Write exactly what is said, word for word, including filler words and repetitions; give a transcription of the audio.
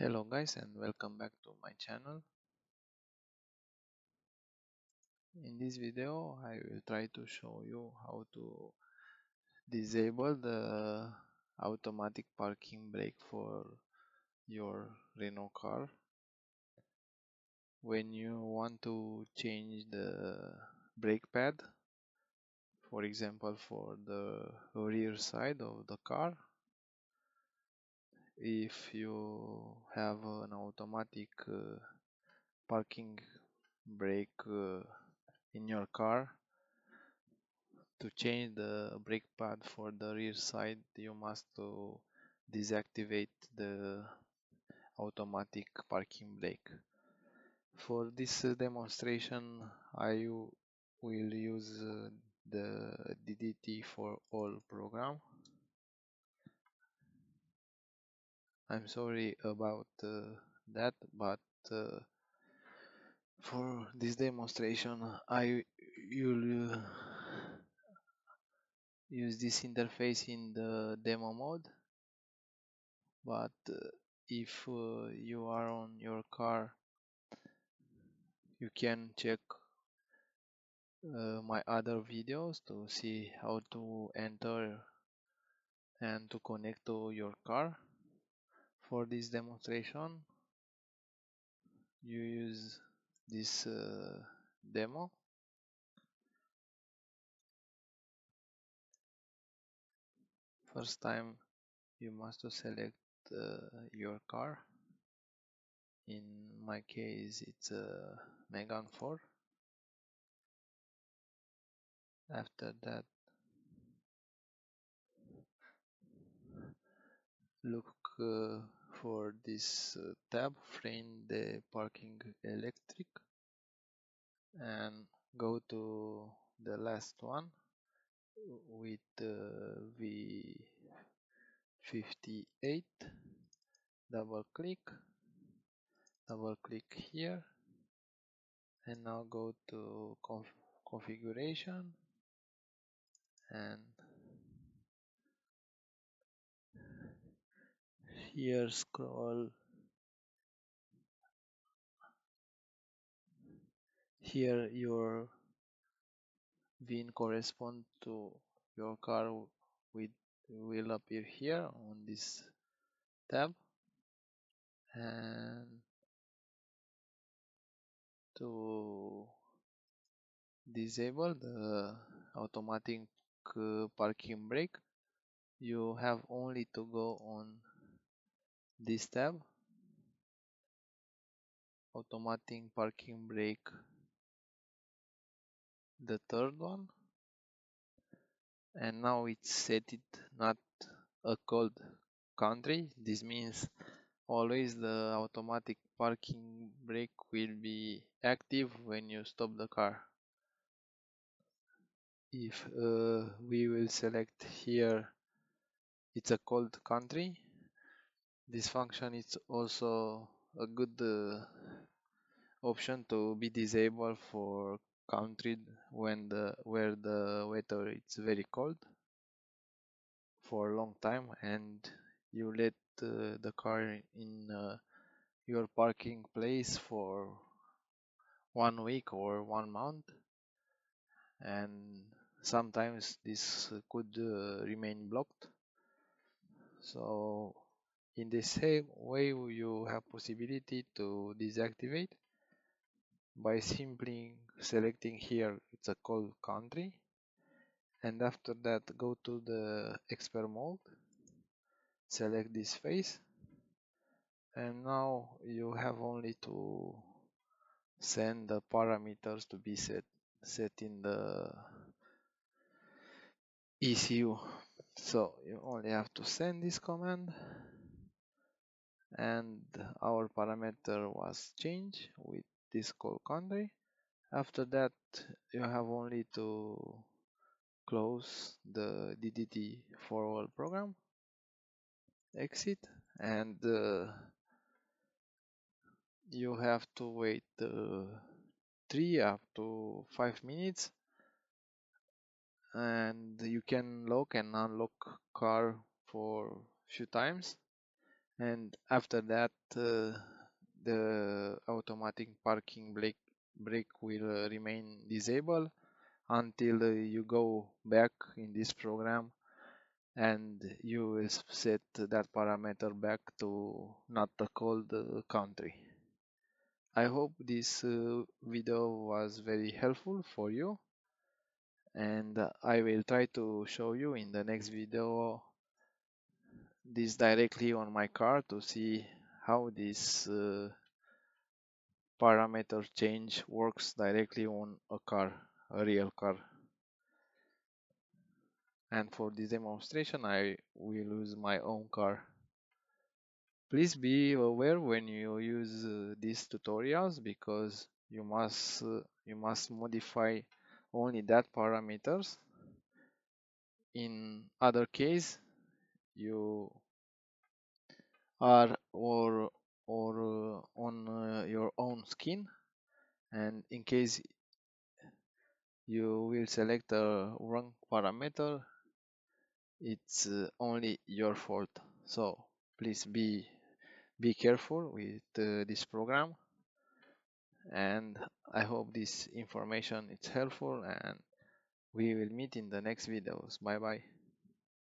Hello guys, and welcome back to my channel. In this video I will try to show you how to disable the automatic parking brake for your Renault car when you want to change the brake pad, for example for the rear side of the car. If you have an automatic uh, parking brake uh, in your car, to change the brake pad for the rear side you must uh, deactivate the automatic parking brake. For this uh, demonstration I will use uh, the D D T four all program. I'm sorry about uh, that, but uh, for this demonstration I will uh, use this interface in the demo mode. But uh, if uh, you are on your car, you can check uh, my other videos to see how to enter and to connect to your car. For this demonstration, you use this uh, demo. First time, you must select uh, your car. In my case, it's a Megane four. After that, look uh, for this uh, tab, Frame the Parking Electric, and go to the last one with uh, V fifty-eight, double click, double click here, and now go to conf configuration and here scroll, here your V I N correspond to your car with will appear here on this tab, and to disable the automatic uh, parking brake you have only to go on this tab, automatic parking brake, the third one, and now it's set it not a cold country. This means always the automatic parking brake will be active when you stop the car. If uh, we will select here it's a cold country, this function is also a good uh, option to be disabled for country when the where the weather is very cold for a long time and you let uh, the car in uh, your parking place for one week or one month, and sometimes this could uh, remain blocked. So in the same way, you have possibility to deactivate by simply selecting here it's a cold country, and after that go to the expert mode, select this face, and now you have only to send the parameters to be set set in the E C U. So you only have to send this command, and our parameter was changed with this cold country. After that you have only to close the D D T four all program, exit, and uh, you have to wait uh, three up to five minutes, and you can lock and unlock car for few times. and after that uh, the automatic parking brake brake will uh, remain disabled until uh, you go back in this program and you will set that parameter back to not a cold uh, country. I hope this uh, video was very helpful for you, and I will try to show you in the next video this directly on my car to see how this uh, parameter change works directly on a car, a real car. And for this demonstration I will use my own car. Please be aware when you use uh, these tutorials, because you must uh, you must modify only that parameters. In other case you are or or uh, on uh, your own skin, and in case you will select a wrong parameter, it's uh, only your fault. So please be be careful with uh, this program, and I hope this information is helpful, and we will meet in the next videos. Bye bye.